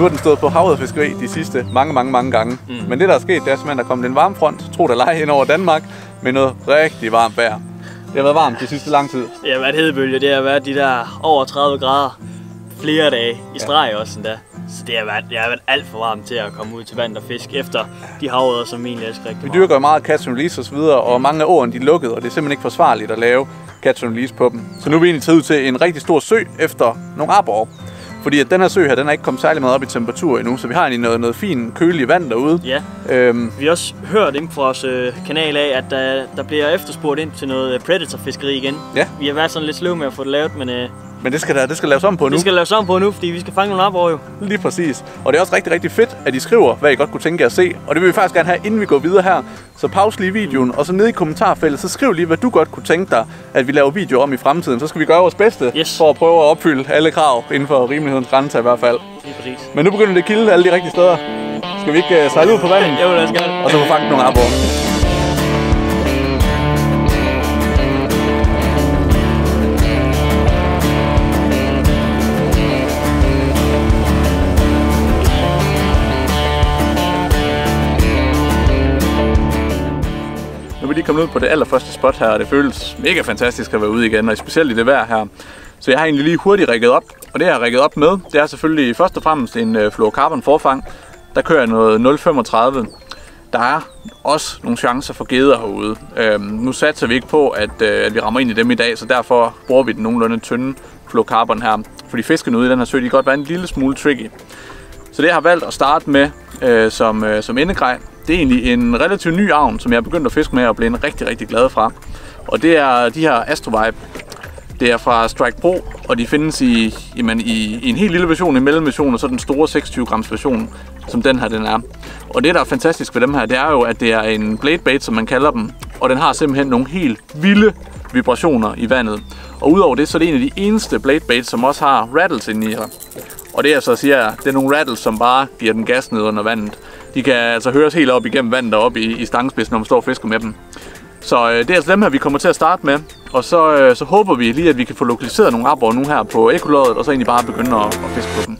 Nu har den stået på havet og fiskeri de sidste mange gange. Men det, der er sket, det er simpelthen, at der kom en varmfront, tro det eller ej, ind over Danmark med noget rigtig varmt vejr. Det har været varmt de sidste lang tid. Det har været hedebølge, det har været de der over 30 grader flere dage i streg også endda. Så det har været alt for varmt til at komme ud til vand og fisk efter de havøder, som egentlig elsker rigtig meget. Vi dyrker jo meget catch and release osv., og mange af åerne de er lukkede, og det er simpelthen ikke forsvarligt at lave catch and release på dem. Så nu er vi egentlig taget ud til en rigtig stor sø efter nogle aborre. Fordi at den her sø her, den er ikke kommet særlig meget op i temperatur endnu, så vi har egentlig noget fint kølig vand derude. Ja. Vi har også hørt ind fra vores kanal af, at der bliver efterspurgt ind til noget predatorfiskeri igen. Ja. Vi har været sådan lidt sløve med at få det lavet, men... Men det skal laves om på nu. Det skal laves om på nu, fordi vi skal fange nogle aborre jo. Lige præcis. Og det er også rigtig fedt, at I skriver, hvad I godt kunne tænke jer at se. Og det vil vi faktisk gerne have, inden vi går videre her. Så pause lige videoen, og så nede i kommentarfeltet, så skriv lige, hvad du godt kunne tænke dig, at vi laver videoer om i fremtiden. Så skal vi gøre vores bedste for at prøve at opfylde alle krav inden for rimelighedens grænser i hvert fald. Lige præcis. Men nu begynder det at kilde alle de rigtige steder. Skal vi ikke sejle ud på vandet? Jo, lad os gøre det. Og så få fanget nogle aborre. Vi lige kommet ud på det allerførste spot her, og det føles mega fantastisk at være ude igen, og specielt i det vejr her. Så jeg har egentlig lige hurtigt rigget op, og det jeg har rigget op med, det er selvfølgelig først og fremmest en fluorocarbon forfang. Der kører jeg noget 0,35. Der er også nogle chancer for geder herude. Nu satser vi ikke på, at vi rammer ind i dem i dag, så derfor bruger vi den nogenlunde tynde fluorocarbon her. Fordi fiskene ude i den her sø, de kan godt være en lille smule tricky. Så det jeg har valgt at starte med som endegrej, det er egentlig en relativt ny avn, som jeg er begyndt at fiske med og blevet rigtig glad fra. Og det er de her Astro Vibe. Det er fra Strike Pro, og de findes i en helt lille version, en mellemversion, og så den store 26 grams version, som den her den er. Og det, der er fantastisk ved dem her, det er jo, at det er en blade bait, som man kalder dem, og den har simpelthen nogle helt vilde vibrationer i vandet. Og udover det, så er det en af de eneste blade baits, som også har rattles inde i her. Og det jeg så siger, det er nogle rattles, som bare giver den gas ned under vandet. De kan altså høres helt op igennem vandet og op i stangspidsen, når man står og fisker med dem. Så det er altså dem her, vi kommer til at starte med. Og så håber vi lige, at vi kan få lokaliseret nogle aborre nu her på ekoloddet, og så egentlig bare begynde at fiske på dem.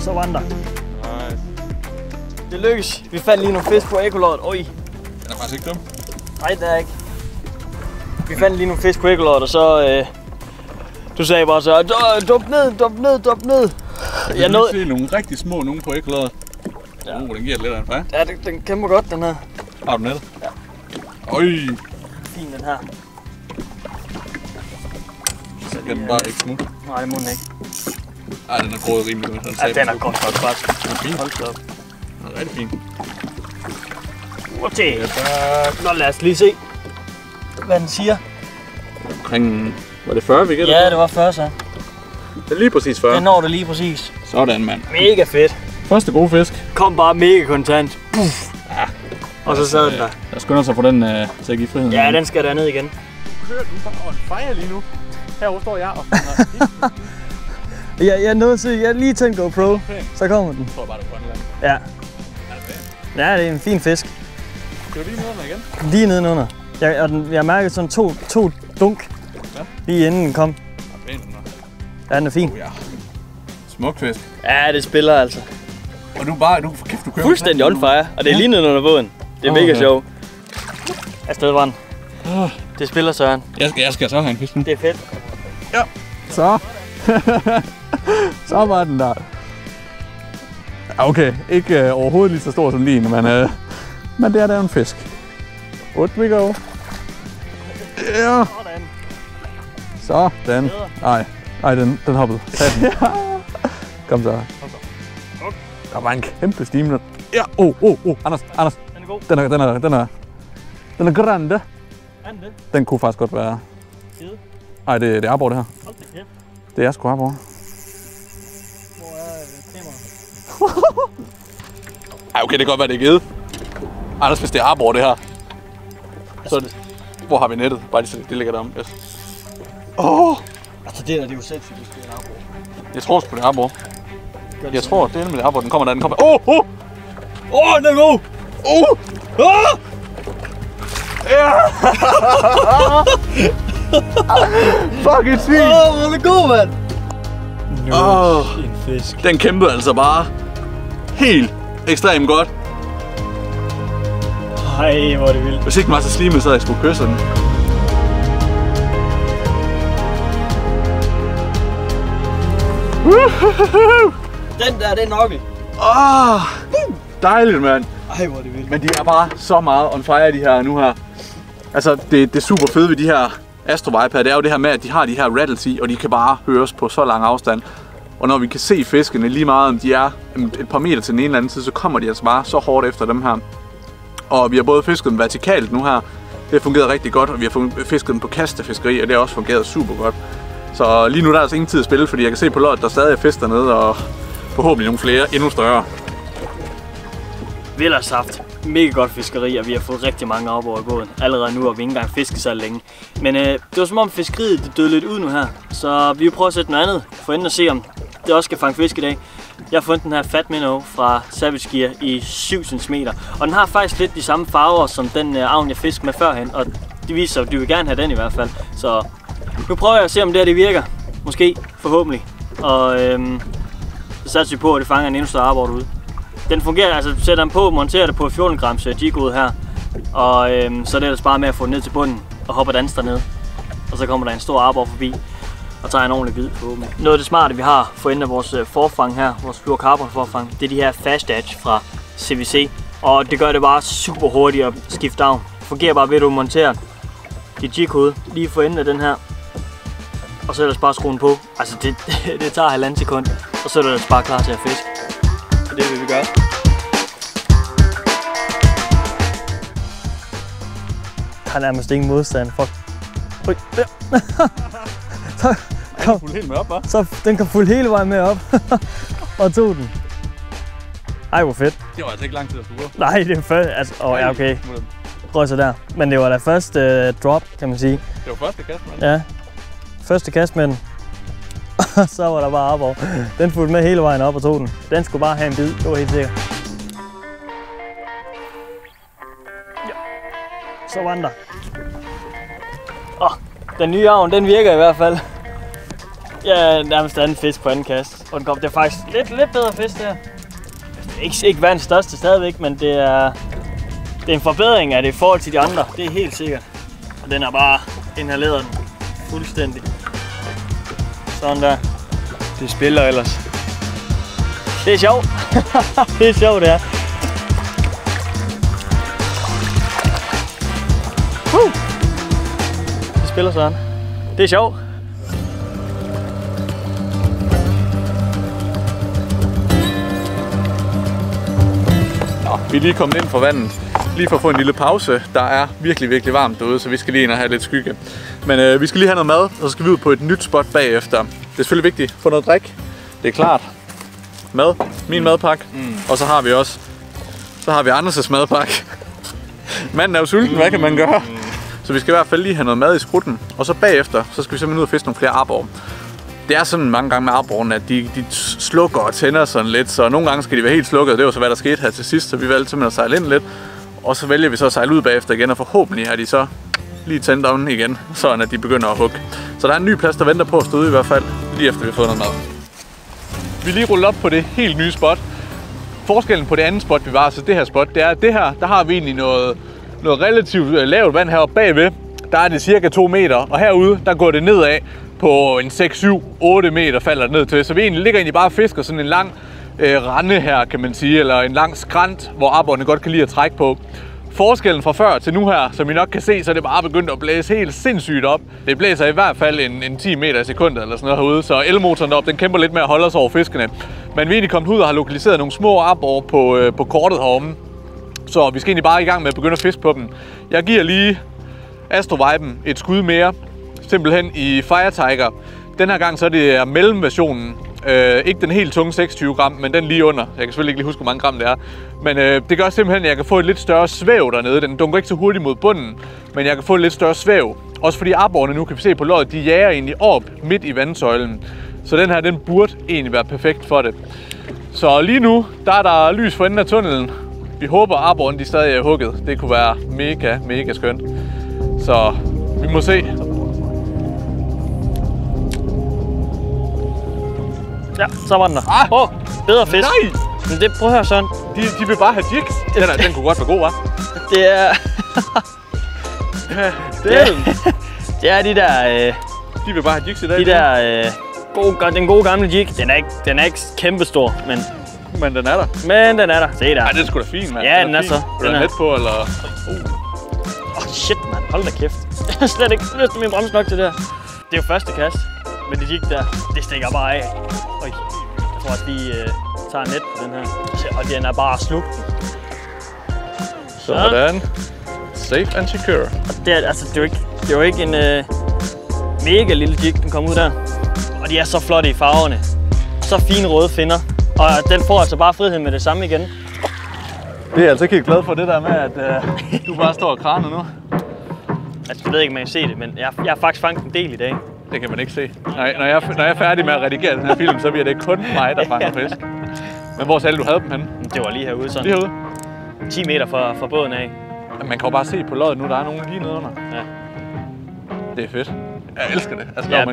Så var den der. Nice. Det lykkes. Vi fandt lige nogle fisk på ekoloddet. Oj. Den er faktisk ikke dum. Nej, det er ikke. Vi fandt lige nogle fisk på ekoloddet, og så... du sagde bare så, dump ned. Jeg nåede se nogle rigtig små nogen på ekoloddet. Ja. Den giver lidt af en fejl. Ja, den kæmper godt, den her. Har du nettet? Ja. Øj. Fin den her. Så kan den bare ikke smutte. Nej, det må den ikke. Ej, den er groet rimelig godt. Ja, den er godt nok faktisk. Den er fin. Hold da op. Den er rigtig fin. Okay. Nå, lad os lige se, hvad den siger. Omkring... Var det 40, vi gætter? Ja, det var 40, så. Det er lige præcis 40. Den når det lige præcis. Sådan, mand. Mega fedt. Første gode fisk. Kom bare mega kontant. Puff. Ja. Og så sad den der. Jeg skynder sig for den til at give friheden. Ja, den skal derned igen. Kører du bare og fejrer lige nu? Herovre står jeg og finder. Jeg er nødt til. Jeg har lige tænkt GoPro. Så kommer den. Jeg tror bare, det er Grønland. Ja. Ja, det er en fin fisk. Skal du lige nedenunder igen? Lige nedenunder. Jeg mærkede sådan to dunk. Lige inden den kom. Ja, den er fin. Smuk fisk. Ja, det spiller altså. Og du for kæft, du kører. Fuldstændig on fire, og det er lige ned under båden. Det er mega sjovt. Afsted var den. Det spiller Søren. Jeg skal så have en fisk. Det er fedt. Ja. Så. Så var den der. Okay, ikke overhovedet lige så stor som din, men det er der en fisk. What we go. Ja. Sådan. Nej, den hoppede. Kom så. Der var en kæmpe stime. Ja, Anders. Den er god. Den er grande. Den kunne faktisk godt være. Nej, det er aborre det her. Hold da kæft. Det er sgu aborre. Hvor er temaet? Ej, okay, det kan godt være, det er givet. Anders, hvis det er aborre det her. Så det. Hvor har vi nettet? Bare det ligger derom. Yes. Åh! Altså det der, det er jo sindssygt, hvis det er en aborre. Jeg tror sgu, det er aborre. Jeg tror, det er nemlig en aborre. Den kommer der, den kommer. Åh! Åh, den er god! Åh! Åh! Fucking svin! Åh, hvor er det god, mand! En fisk. Den kæmpede altså bare helt ekstremt godt. Ej, hvor er det vildt. Hvis ikke den var så slimet, så havde jeg skulle kysse den. Den der, det er nok. Dejligt, mand. Ej, hvor er det vildt. Men de er bare så meget on fire, de her nu her. Altså, det super fede ved de her Astro Vibe her, det er jo det her med, at de har de her rattles i, og de kan bare høres på så lang afstand. Og når vi kan se fiskene lige meget, om de er et par meter til den ene eller anden side, så kommer de altså bare så hårdt efter dem her. Og vi har både fisket dem vertikalt nu her, det har fungeret rigtig godt, og vi har fisket dem på kastefiskeri, og det har også fungeret super godt. Så lige nu der er altså ingen tid at spille, fordi jeg kan se på lod, der stadig er fisk dernede, og forhåbentlig nogle flere, endnu større. Vild og saft. Mega godt fiskeri, og vi har fået rigtig mange op over båden allerede nu, og vi ikke engang fisket så længe. Men det var som om fiskeriet det døde lidt ud nu her, så vi vil prøve at sætte noget andet for enden at se, om det også skal fange fisk i dag. Jeg har fundet den her Fat Minnow fra Savage Gear i 7 cm, og den har faktisk lidt de samme farver som den avn, jeg fiskede med førhen, og det viser sig, at de vil gerne have den i hvert fald. Så nu prøver jeg at se, om det her det virker. Måske, forhåbentlig. Og så satser vi på, at det fanger en endnu større aborre derude. Den fungerer, altså sætter den på, monterer det på 14 grams jig-ud her, og så er det ellers bare med at få den ned til bunden og hoppe og danse dernede. Og så kommer der en stor aborre forbi og tager en ordentlig bid på åben. Noget af det smarte vi har for enden af vores forfang her, vores pure carbon forfang, det er de her Fast Edge fra CVC. Og det gør det bare super hurtigt at skifte af. Fungerer bare ved at du monterer dit jig-ud lige for enden af den her, og så ellers bare skruen på. Altså det tager 1,5 sekund, og så er det ellers bare klar til at fiske. Og det vil vi gøre. Jeg har nærmest ingen modstand. Fuck. Ui, der. Så kom den helt med op, hva'? Så den kom fuld hele vejen med op. Og tog den. Ej, hvor fedt. Det var altså ikke lang tid at sluge. Nej, det var først. Altså, ja, okay. Prøv så der. Men det var da første drop, kan man sige. Det var første kast med den. Ja. Første kast med den. Og så var der bare aborre. Den fulgte med hele vejen op og tog den. Den skulle bare have en bid. Det var helt sikkert. Ja. Så var den der. Den nye arven, den virker i hvert fald. Ja, nærmest anden fisk på anden kast. Og den kom, det er faktisk lidt bedre fisk der. Ikke verdens største stadigvæk, men det er en forbedring af det i forhold til de andre. Det er helt sikkert. Og den er bare inhaleret den fuldstændig. Sådan der. Det spiller ellers. Det er sjovt. Det er sjovt, det er. Det spiller sådan. Det er sjovt. Vi er lige kommet ind fra vandet. Lige for at få en lille pause. Der er virkelig, virkelig varmt derude, så vi skal lige ind og have lidt skygge. Men vi skal lige have noget mad, og så skal vi ud på et nyt spot bagefter. Det er selvfølgelig vigtigt at få noget drik. Det er klart. Mad. Min madpakke. Og så har vi også... Så har vi Anders' madpakke. Manden er jo sulten, hvad kan man gøre? Så vi skal i hvert fald lige have noget mad i skrutten. Og så bagefter, så skal vi simpelthen ud og fiske nogle flere aborre. Det er sådan mange gange med aborrene, at de slukker og tænder sådan lidt. Så nogle gange skal de være helt slukket, det var så hvad der skete her til sidst. Så vi valgte simpelthen at sejle ind lidt. Og så vælger vi så at sejle ud bagefter igen, og forhåbentlig har de så lige tændt om igen, sådan at de begynder at hugge. Så der er en ny plads, der venter på at stå ude i hvert fald, lige efter vi har fået noget mad. Vi lige ruller op på det helt nye spot. Forskellen på det andet spot, vi var, så det her spot, det er, at det her, der har vi egentlig noget relativt lavt vand heroppe bagved. Der er det cirka 2 meter, og herude, der går det nedad på en 6-7-8 meter falder det ned til. Så vi egentlig ligger bare og fisker sådan en lang rande her, kan man sige, eller en lang skrant, hvor aborrene godt kan lide at trække på. Forskellen fra før til nu her, som I nok kan se, så er det bare begyndt at blæse helt sindssygt op. Det blæser i hvert fald en 10 meter i sekundet eller sådan noget herude, så elmotoren op, den kæmper lidt med at holde os over fiskene. Men vi er egentlig kommet ud og har lokaliseret nogle små aborre på kortet heromme, så vi skal egentlig bare i gang med at begynde at fiske på dem. Jeg giver lige Astro-viben et skud mere, simpelthen i Fire Tiger. Den her gang så er det mellemversionen. Ikke den helt tunge 26 gram, men den lige under. Jeg kan selvfølgelig ikke lige huske, hvor mange gram det er. Men det gør simpelthen, at jeg kan få et lidt større svæv dernede. Den dunker ikke så hurtigt mod bunden, men jeg kan få et lidt større svæv. Også fordi aborrene nu, kan vi se på låret, de jager egentlig op midt i vandsøjlen. Så den her, den burde egentlig være perfekt for det. Så lige nu, der er der lys for enden af tunnelen. Vi håber, aborrene de stadig er hugget. Det kunne være mega, mega skønt. Så vi må se. Ja, så var den der. Åh, bedre fisk. Nej! Men det, prøv at høre, Søren. De vil bare have jigs. Den kunne godt være god, hva'? Det er... det er de der... De vil bare have jigs i dag. De der... den gode gamle jig. Den er ikke kæmpestor, men... Men den er der. Se der. Ej, det er sgu da fint, mand. Ja, den er så. Vil du have net på, eller...? Åh, shit, mand. Hold da kæft. Jeg har slet ikke lyst til min bremse nok til det her. Det er jo første kast. Men det jig der, det stikker bare af. Jeg tror også, de tager net på den her. Og den er bare slugt. Sådan. Safe and secure. Og det er, altså, det er jo ikke en mega lille jig, den kommer ud der. Og de er så flotte i farverne. Så fine røde finner. Og den får altså bare frihed med det samme igen. Det er altså ikke helt glad for det der med, at du bare står og kraner nu. Altså, jeg ved ikke, om man kan se det, men jeg har faktisk fanget en del i dag. Det kan man ikke se. Når jeg er færdig med at redigere den her film, så bliver det kun mig, der fanger fisk. Men hvor sagde du havde dem henne? Det var lige herude sådan. Lige herude? 10 meter fra båden af. Man kan jo bare se på loddet nu, der er nogen lige nede under. Ja. Det er fedt. Jeg elsker det. Altså, ja,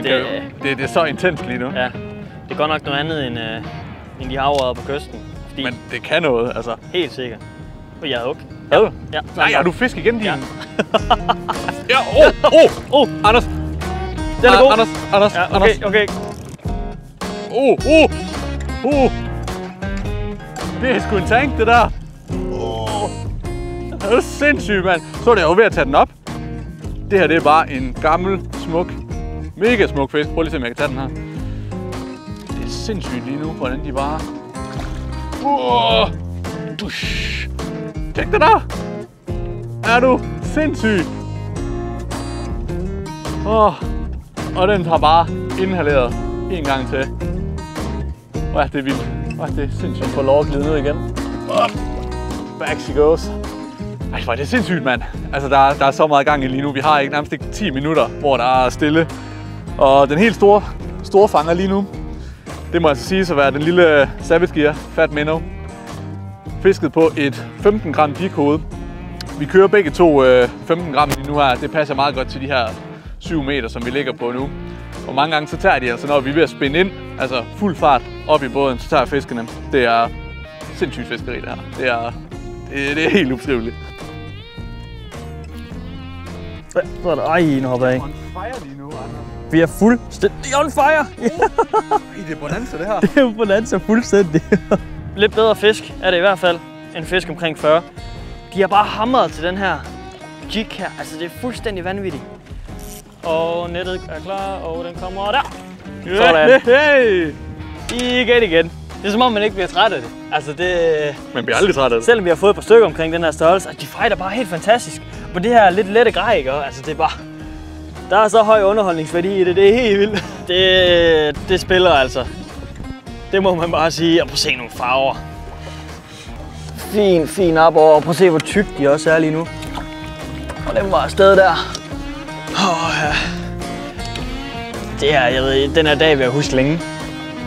det er så intens lige nu. Ja. Det er godt nok noget andet end de havre på kysten. Men det kan noget, altså. Helt sikkert. Og jeg havde hug. Havde du? Ja. Nej, har du fisk igen, din? Ja. Anders! Den er god. Anders, ja, okay. Det er sgu en tank, det der. Det er sindssygt, mand. Så er det jo ved at tage den op. Det her, det er bare en gammel, smuk, mega smuk fisk. Prøv lige at se, om jeg kan tage den her. Det er sindssygt lige nu, hvordan de bare... Tjek det der. Er du sindssyg? Og den har bare inhaleret en gang til. Det er vildt. Det er sindssygt. Får lov at glide ned igen. Back she goes. Ej, hvor er det sindssygt, mand. Altså, der er så meget gang i lige nu. Vi har ikke nærmest ikke 10 minutter, hvor der er stille. Og den helt store fanger lige nu, det må altså siges at være den lille Savage Gear Fat Minnow. Fisket på et 15 gram jighoved. Vi kører begge to 15 gram lige nu her. Det passer meget godt til de her 7 meter, som vi ligger på nu. Og mange gange så tager de altså, når vi er ved at spænde ind, altså fuld fart op i båden, så tager fiskene. Det er sindssygt fiskeri, det her. Det er helt ubeskriveligt. Så er der nu hopper jeg af. Vi er fuldstændig on fire! Det er bonanza, det her. Det er bonanza fuldstændig. Lidt bedre fisk er det i hvert fald, end fisk omkring 40. De har bare hamret til den her jig her. Altså, det er fuldstændig vanvittigt. Og nettet er klar, og den kommer der! Sådan! Hey! Igen. Det er som om, man ikke bliver træt af det. Altså, man bliver aldrig træt af det. Selvom vi har fået et par stykker omkring den her størrelse, de fighter bare helt fantastisk. På det her lidt lette grej, ikke? Altså, det er bare... Der er så høj underholdningsværdi i det, det er helt vildt. Det spiller altså. Det må man bare sige. Og prøv at se nogle farver. Fin op over. Prøv at se, hvor tyk de også er lige nu. Og den var afsted der. Ja. Det her, jeg ved, den her dag vil jeg huske længe.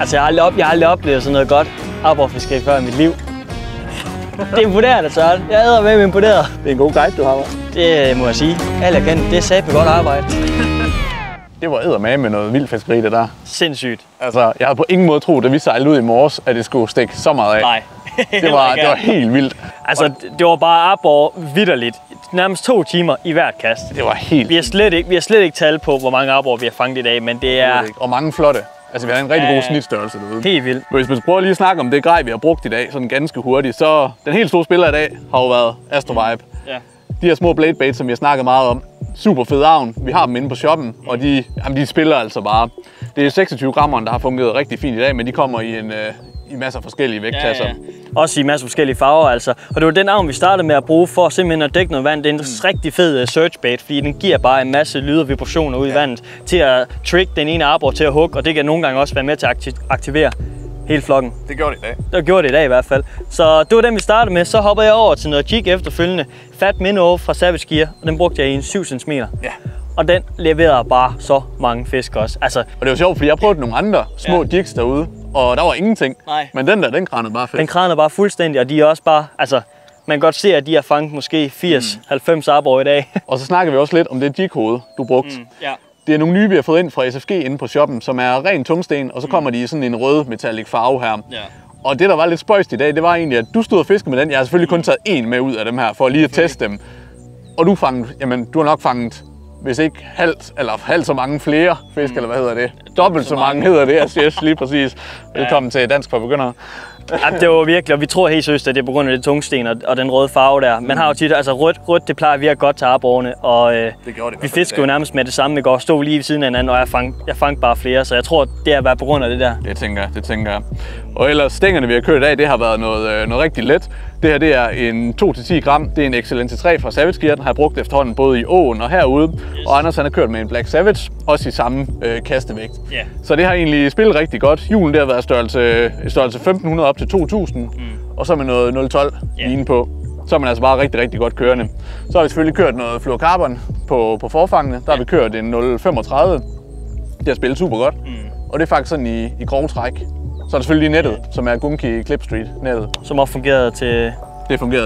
Altså, jeg har aldrig oplevet sådan noget godt aborrefiskeri før i mit liv. Det er imponerende, Søren. Jeg æder med imponeret. Det er en god guide, du har. Det må jeg sige. Alt jeg kan, det er satme godt arbejde. Det var ædermame med noget vildt fiskeri, det der. Sindssygt. Altså, jeg havde på ingen måde troet, da vi sejlede ud i morges, at det skulle stikke så meget af. Nej. Det var helt vildt. Altså, det var bare aborre vitterligt. Nærmest 2 timer i hvert kast. Det var helt... Vi har slet ikke tal på, hvor mange aborre vi har fanget i dag, men det er... Og mange flotte. Altså, vi har en rigtig god snitstørrelse derude. Helt vildt. Hvis man prøver lige at snakke om det grej, vi har brugt i dag, sådan ganske hurtigt, så den helt store spiller i dag har jo været Astro Vibe. Ja. De her små blade baits, som vi har snakket meget om. Super fed arven. Vi har dem inde på shoppen, og de spiller altså bare. Det er 26 grammeren, der har fungeret rigtig fint i dag, men de kommer i en... I masser af forskellige vægtklasser. Ja. Også i masser af forskellige farver, altså. Og det var den arm, vi startede med at bruge for simpelthen at dække noget vand. Det er en rigtig fed searchbait, fordi den giver bare en masse lyd og vibrationer ud i vandet til at trick den ene aborre til at hugge, og det kan nogle gange også være med til at aktivere hele flokken. Det gjorde det i dag. Det gjorde det i dag i hvert fald. Så det var den, vi startede med. Så hoppede jeg over til noget jig efterfølgende. Fat Minnow fra Savage Gear, og den brugte jeg i en 7 cm. Ja. Og den leverede bare så mange fisk også. Altså, og det var sjovt, fordi jeg prøvede nogle andre små jigs derude, og der var ingenting. Nej. Men den der, den kranede bare fisk. Den kranede bare fuldstændig, og de er også bare, altså, man kan godt se, at de har fanget måske 80-90 aborre i dag. Og så snakker vi også lidt om det jig-hoved, du brugte. Ja. Det er nogle nye, vi har fået ind fra SFG inde på shoppen, som er ren tungsten, og så kommer de i sådan en rød metallic farve her. Ja. Og det, der var lidt spøjst i dag, det var egentlig, at du stod og fiskede med den. Jeg har selvfølgelig kun taget én med ud af dem her, for lige at teste dem. Og du fangede, jamen, du har nok fanget, hvis ikke halvt så mange flere fisk, eller hvad hedder det? Dobbelt så mange hedder det, yes, lige præcis. Velkommen til Dansk for Begyndere. Ja, det var virkelig, og vi tror helt seriøst, at det er på grund af det tungsten og den røde farve der. Man har jo tit, altså rødt, det plejer at virke godt til arborene, og vi fiskede jo nærmest med det samme i går, stod lige ved siden af hinanden, og jeg fangede bare flere, så jeg tror, det har været på grund af det der. Det tænker jeg. Og ellers stængerne, vi har kørt i dag, det har været noget rigtig let. Det her, det er en 2-10 gram, det er en Excellency 3 fra Savage Gear, den har jeg brugt efterhånden både i åen og herude, og Anders han har kørt med en Black Savage, også i samme kastevægt. Yeah. Så det har egentlig spillet rigtig godt. Julen der har været størrelse 1500 op til 2000, og så med noget 0,12 line på. Så er man altså bare rigtig godt kørende. Så har vi selvfølgelig kørt noget fluorocarbon på forfangene, der har vi kørt en 0,35. Det har spillet super godt, og det er faktisk sådan i grove træk. Så er der selvfølgelig nettet, som er Gunki Clip Street nettet. Som også fungerede til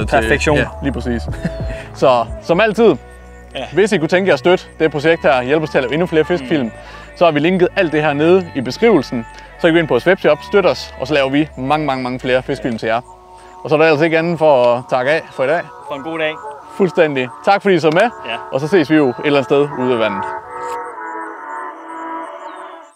perfektion. Ja, lige præcis. Så som altid, hvis I kunne tænke jer at støtte det projekt her, hjælpe os til at lave endnu flere fiskfilm, så har vi linket alt det her nede i beskrivelsen. Så kan vi ind på vores webshop, støtte os, og så laver vi mange flere fiskfilm til jer. Og så er der altså ikke andet for at takke af for i dag. For en god dag. Fuldstændig. Tak fordi I så med, og så ses vi jo et eller andet sted ude ved vandet.